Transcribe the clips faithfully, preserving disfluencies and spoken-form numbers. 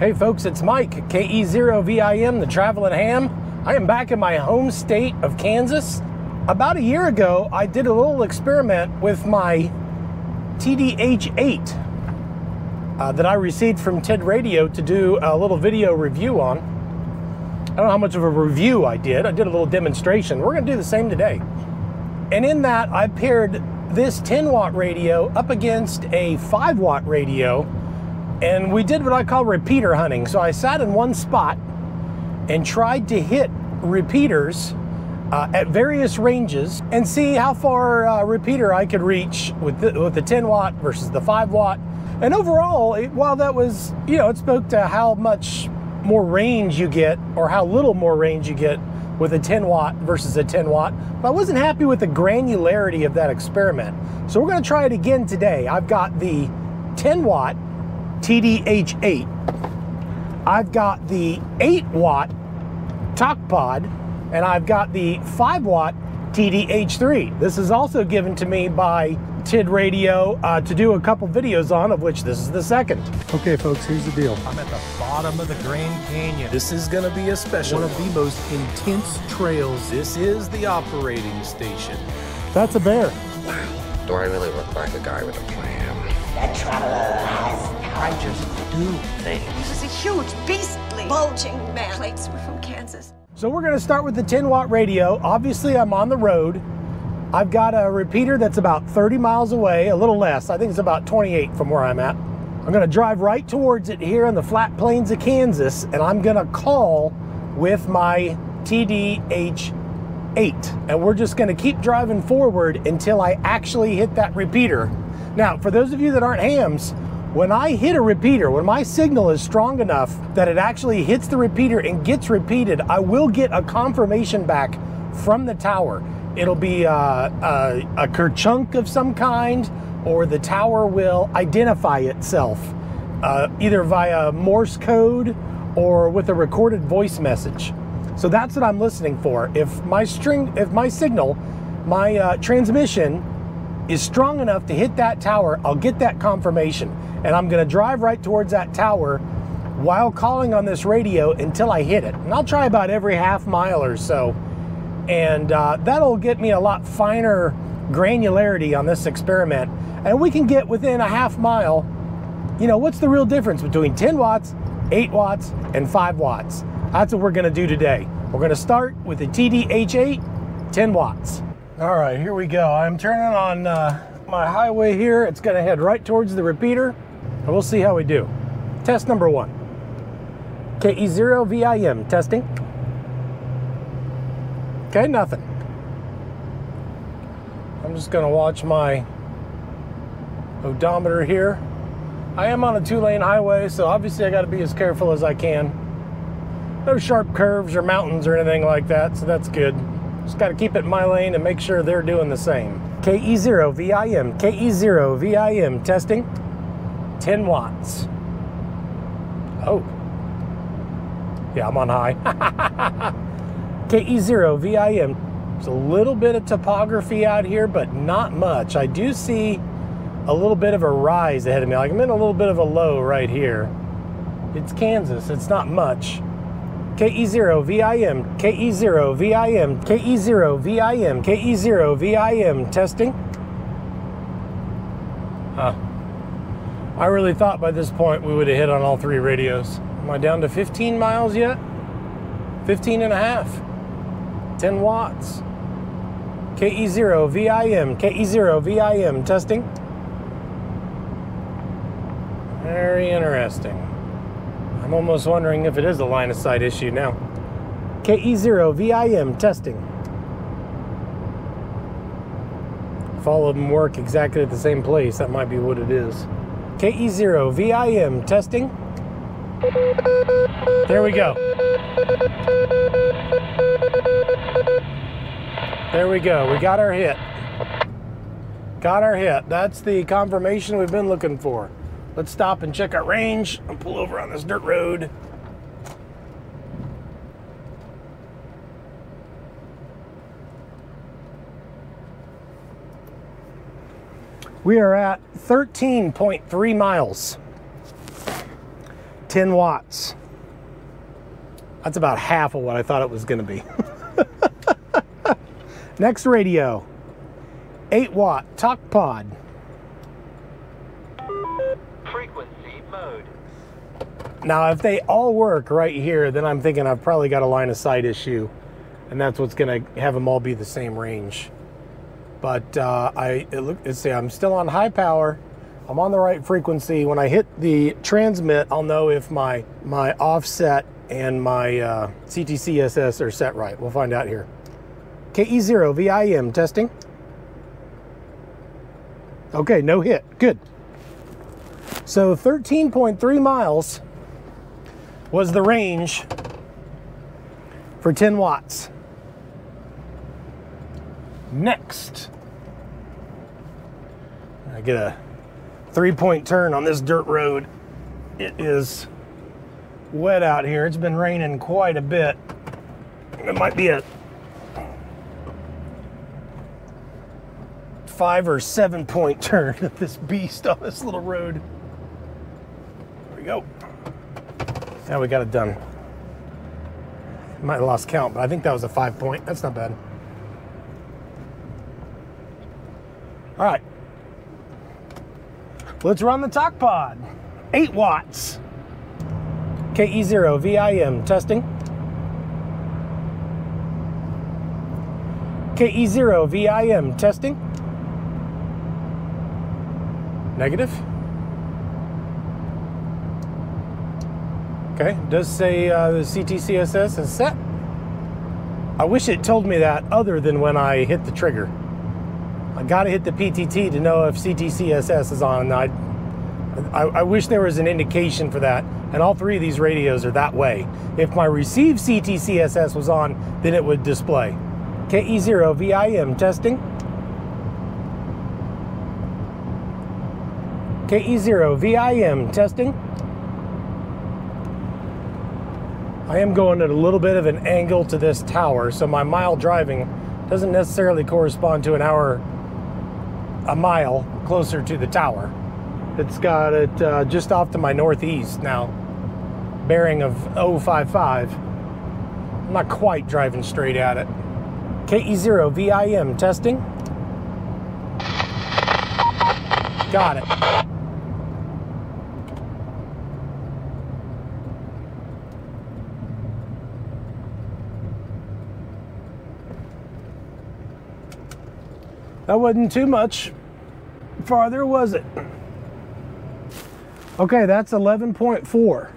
Hey folks, it's Mike, K E zero V I M, the Traveling Ham. I am back in my home state of Kansas. About a year ago, I did a little experiment with my T D H eight uh, that I received from TidRadio to do a little video review on. I don't know how much of a review I did. I did a little demonstration. We're gonna do the same today. And in that, I paired this ten watt radio up against a five watt radio. And we did what I call repeater hunting. So I sat in one spot and tried to hit repeaters uh, at various ranges and see how far uh, repeater I could reach with the, with the ten watt versus the five watt. And overall, it, while that was, you know, it spoke to how much more range you get or how little more range you get with a ten watt versus a ten watt, but I wasn't happy with the granularity of that experiment. So we're gonna try it again today. I've got the ten watt T D H eight, I've got the eight watt TalkPod, and I've got the five watt T D H three. This is also given to me by TidRadio uh, to do a couple videos on, of which this is the second. Okay folks, here's the deal. I'm at the bottom of the Grand Canyon. This is gonna be a special. One of the most intense trails. This is the operating station. That's a bear. Wow, do I really look like a guy with a plan? That traveler has I just do things. He was a huge, beastly, bulging man. Plates were from Kansas. So we're gonna start with the ten watt radio. Obviously, I'm on the road. I've got a repeater that's about thirty miles away, a little less. I think it's about twenty-eight from where I'm at. I'm gonna drive right towards it here in the flat plains of Kansas, and I'm gonna call with my T D H eight. And we're just gonna keep driving forward until I actually hit that repeater. Now, for those of you that aren't hams, when I hit a repeater, when my signal is strong enough that it actually hits the repeater and gets repeated, I will get a confirmation back from the tower. It'll be a, a, a kerchunk of some kind, or the tower will identify itself, uh, either via Morse code or with a recorded voice message. So that's what I'm listening for. If my string, if my signal, my uh, transmission is strong enough to hit that tower, I'll get that confirmation. And I'm gonna drive right towards that tower while calling on this radio until I hit it. And I'll try about every half mile or so. And uh, that'll get me a lot finer granularity on this experiment. And we can get within a half mile. You know, what's the real difference between ten watts, eight watts, and five watts? That's what we're gonna do today. We're gonna start with the T D H eight, ten watts. All right, here we go. I'm turning on uh, my highway here. It's gonna head right towards the repeater, and we'll see how we do. Test number one. K E zero V I M, testing. Okay, nothing. I'm just gonna watch my odometer here. I am on a two-lane highway, so obviously I gotta be as careful as I can. No sharp curves or mountains or anything like that, so that's good. Just got to keep it in my lane and make sure they're doing the same. K E zero V I M, K E zero V I M, testing. ten watts. Oh. Yeah, I'm on high. K E zero V I M. There's a little bit of topography out here, but not much. I do see a little bit of a rise ahead of me. Like I'm in a little bit of a low right here. It's Kansas. It's not much. K E zero V I M, K E zero V I M, K E zero V I M, K E zero V I M, testing. Huh. I really thought by this point we would have hit on all three radios. Am I down to fifteen miles yet? fifteen and a half. ten watts. K E zero V I M, K E zero V I M, testing. Very interesting. I'm almost wondering if it is a line of sight issue now. K E zero V I M, testing. If all of them work exactly at the same place, that might be what it is. K E zero V I M, testing. There we go. There we go, we got our hit. Got our hit, that's the confirmation we've been looking for. Let's stop and check our range and pull over on this dirt road. We are at thirteen point three miles. ten watts. That's about half of what I thought it was gonna be. Next radio, eight watt TalkPod. Frequency mode. Now, if they all work right here, then I'm thinking I've probably got a line of sight issue, and that's what's gonna have them all be the same range. But uh, I it look, let's see, I'm still on high power. I'm on the right frequency. When I hit the transmit, I'll know if my my offset and my uh, C T C S S are set right. We'll find out here. K E zero V I M testing. Okay, no hit, good. So thirteen point three miles was the range for ten watts. Next, I get a three-point turn on this dirt road. It is wet out here. It's been raining quite a bit. It might be a five or seven point turn at this beast on this little road. There we go. Now we got it done. Might have lost count, but I think that was a five point. That's not bad. All right. Let's run the TalkPod. Eight watts. K E zero V I M testing. K E zero V I M testing. Negative. Okay, it does say uh, the C T C S S is set. I wish it told me that other than when I hit the trigger. I gotta hit the P T T to know if C T C S S is on. I, I, I wish there was an indication for that, and all three of these radios are that way. If my receive C T C S S was on, then it would display. K E zero V I M testing. K E zero V I M testing. I am going at a little bit of an angle to this tower, so my mile driving doesn't necessarily correspond to an hour, a mile closer to the tower. It's got it uh, just off to my northeast now, bearing of oh five five. I'm not quite driving straight at it. K E zero V I M testing. Got it. That wasn't too much farther, was it? Okay, that's eleven point four.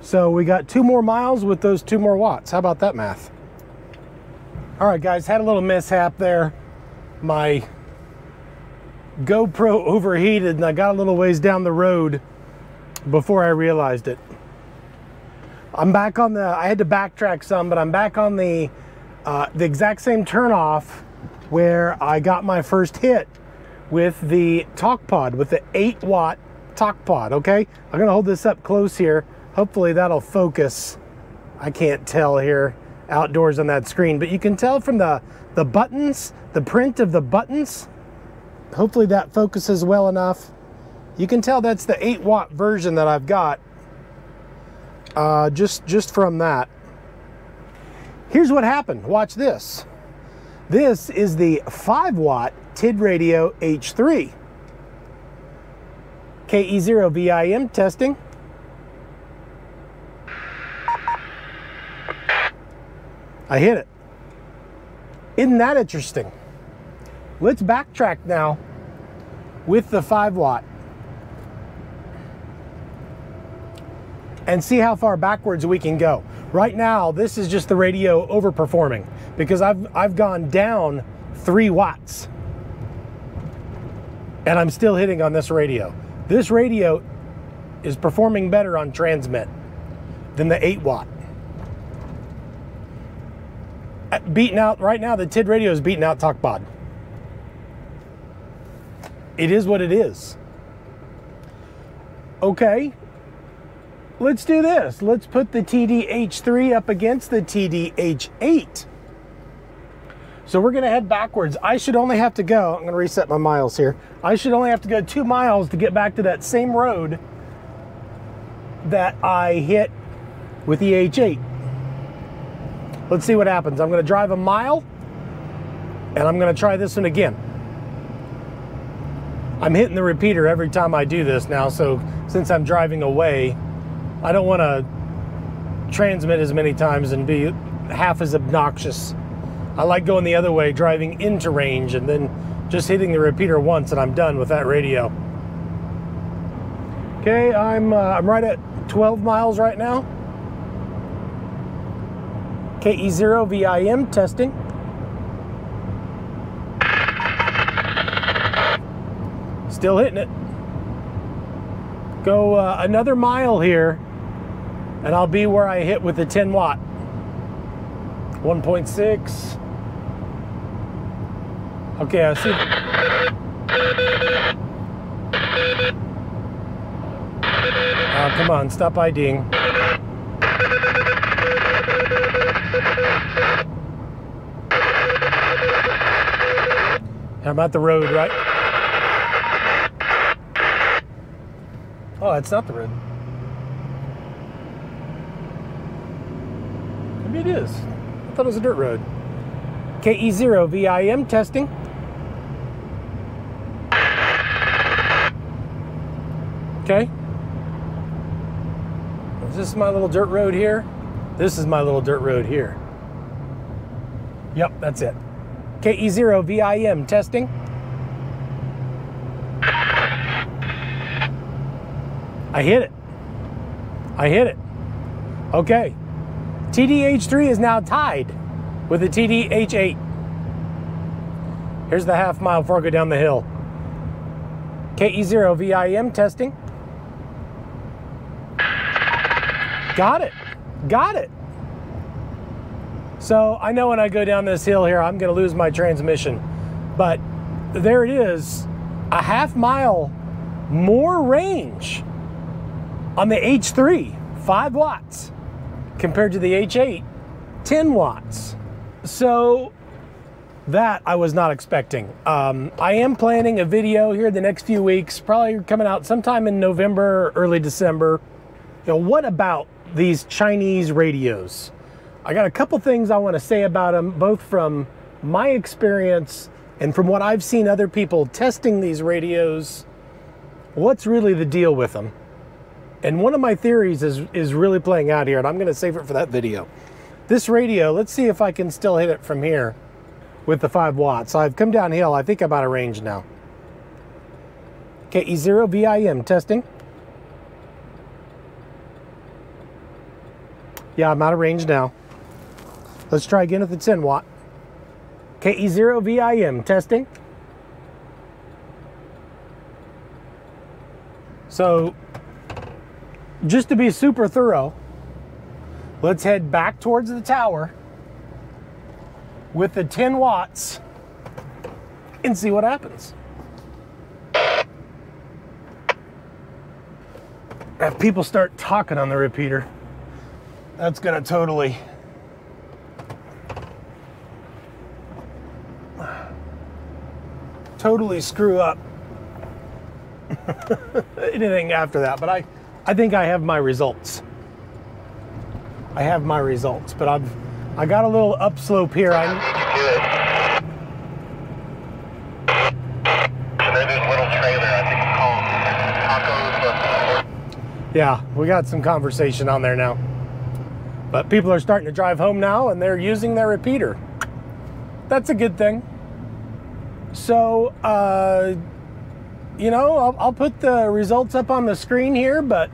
So we got two more miles with those two more watts. How about that math? All right, guys, had a little mishap there. My GoPro overheated and I got a little ways down the road before I realized it. I'm back on the, I had to backtrack some, but I'm back on the, uh, the exact same turnoff where I got my first hit with the TalkPod, with the eight watt TalkPod, okay? I'm gonna hold this up close here. Hopefully that'll focus. I can't tell here outdoors on that screen, but you can tell from the, the buttons, the print of the buttons. Hopefully that focuses well enough. You can tell that's the eight watt version that I've got uh, just, just from that. Here's what happened, watch this. This is the five watt TidRadio H three. K E zero V I M testing. I hit it. Isn't that interesting? Let's backtrack now with the five watt and see how far backwards we can go. Right now, this is just the radio overperforming because I've, I've gone down three watts and I'm still hitting on this radio. This radio is performing better on transmit than the eight watt. Beating out, right now the Tid radio is beating out TalkPod. It is what it is. Okay. Let's do this. Let's put the T D H three up against the T D H eight. So we're gonna head backwards. I should only have to go, I'm gonna reset my miles here. I should only have to go two miles to get back to that same road that I hit with the H eight. Let's see what happens. I'm gonna drive a mile and I'm gonna try this one again. I'm hitting the repeater every time I do this now, so since I'm driving away, I don't wanna transmit as many times and be half as obnoxious. I like going the other way, driving into range and then just hitting the repeater once and I'm done with that radio. Okay, I'm, uh, I'm right at twelve miles right now. K E zero V I M testing. Still hitting it. Go uh, another mile here and I'll be where I hit with the ten watt. one point six. Okay, I see. Oh, come on, stop IDing. I'm at the road, right? Oh, it's not the road. Maybe it is. I thought it was a dirt road. K E zero V I M testing. Okay. Is this my little dirt road here? This is my little dirt road here. Yep, that's it. K E zero V I M testing. I hit it. I hit it. Okay. T D H three is now tied with the T D H eight. Here's the half mile before I go down the hill. K E zero V I M testing. Got it, got it. So I know when I go down this hill here, I'm gonna lose my transmission, but there it is, a half mile more range on the H three, five watts, compared to the H eight, ten watts. So that I was not expecting. Um, I am planning a video here the next few weeks, probably coming out sometime in November, early December. You know, what about these Chinese radios? I got a couple things I want to say about them, both from my experience and from what I've seen other people testing these radios. What's really the deal with them? And one of my theories is, is really playing out here, and I'm going to save it for that video. This radio, let's see if I can still hit it from here with the five watts. I've come downhill. I think I'm out of range now. K E zero V I M testing. Yeah, I'm out of range now. Let's try again with the ten watt. K E zero V I M testing. So, just to be super thorough, let's head back towards the tower with the ten watts and see what happens. If people start talking on the repeater, that's gonna totally. Totally screw up anything after that, but I, I think I have my results. I have my results, but I've, I got a little upslope here. I good. And there's this little trailer, I think it's called Tacos. Yeah, we got some conversation on there now, but people are starting to drive home now and they're using their repeater. That's a good thing. So, uh, you know, I'll, I'll put the results up on the screen here, but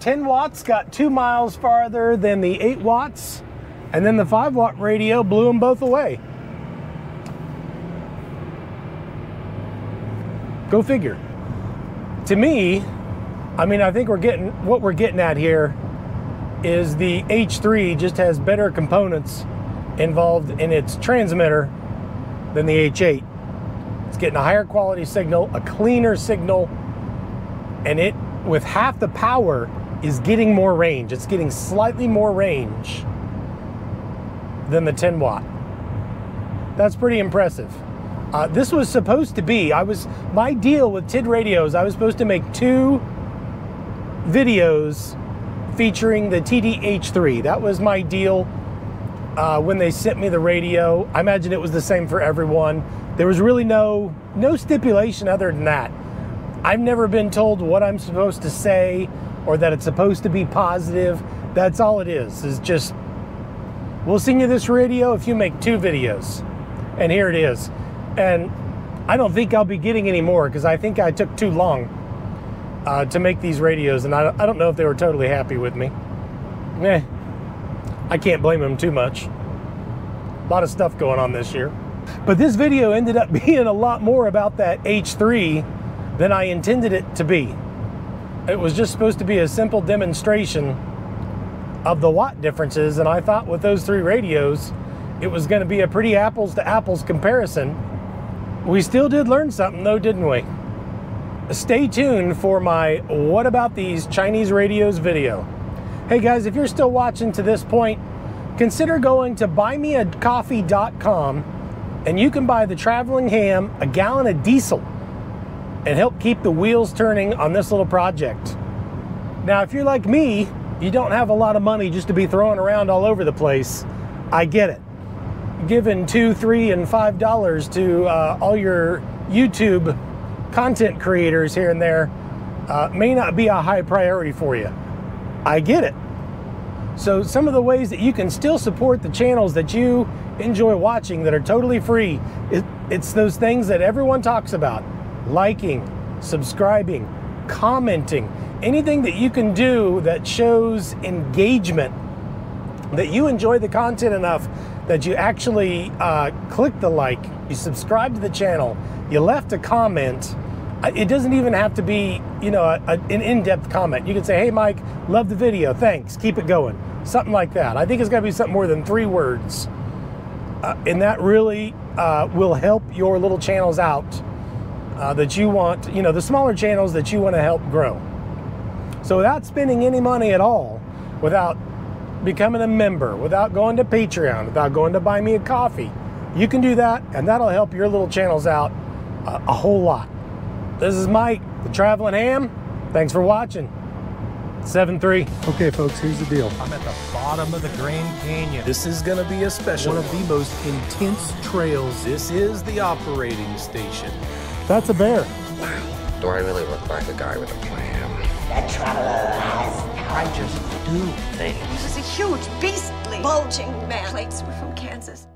ten watts got two miles farther than the eight watts, and then the five watt radio blew them both away. Go figure. To me, I mean, I think we're getting, what we're getting at here is the H three just has better components involved in its transmitter than the H eight. It's getting a higher quality signal, a cleaner signal, and it, with half the power, is getting more range. It's getting slightly more range than the ten watt. That's pretty impressive. Uh, this was supposed to be, I was, my deal with T I D Radios, I was supposed to make two videos featuring the T D H three. That was my deal uh, when they sent me the radio. I imagine it was the same for everyone. There was really no, no stipulation other than that. I've never been told what I'm supposed to say or that it's supposed to be positive. That's all it is, is just, we'll send you this radio if you make two videos. And here it is. And I don't think I'll be getting any more because I think I took too long uh, to make these radios. And I, I don't know if they were totally happy with me. Eh, I can't blame them too much. A lot of stuff going on this year. But this video ended up being a lot more about that H three than I intended it to be. It was just supposed to be a simple demonstration of the watt differences, and I thought with those three radios it was going to be a pretty apples to apples comparison. We still did learn something though, didn't we? Stay tuned for my What About These Chinese Radios video. Hey guys, if you're still watching to this point, consider going to buy me a coffee dot com and you can buy the Traveling Ham a gallon of diesel and help keep the wheels turning on this little project. Now if you're like me, you don't have a lot of money just to be throwing around all over the place. I get it. Giving two, three, and five dollars to uh, all your YouTube content creators here and there uh, may not be a high priority for you. I get it. So some of the ways that you can still support the channels that you enjoy watching that are totally free, it, it's those things that everyone talks about. Liking, subscribing, commenting. Anything that you can do that shows engagement, that you enjoy the content enough that you actually uh, click the like, you subscribe to the channel, you left a comment. It doesn't even have to be, you know, a, a, an in-depth comment. You can say, hey Mike, love the video, thanks, keep it going. Something like that. I think it's got to be something more than three words. Uh, and that really uh, will help your little channels out uh, that you want, you know, the smaller channels that you want to help grow. So without spending any money at all, without becoming a member, without going to Patreon, without going to Buy Me a Coffee, you can do that, and that'll help your little channels out uh, a whole lot. This is Mike, the Traveling Ham. Thanks for watching. seven three. Okay, folks, here's the deal. I'm at the bottom of the Grand Canyon. This is going to be a special. One of the most intense trails. This is the operating station. That's a bear. Wow. Do I really look like a guy with a plan? The traveler has I just do things. He was a huge, beastly, bulging man. Plates were from Kansas.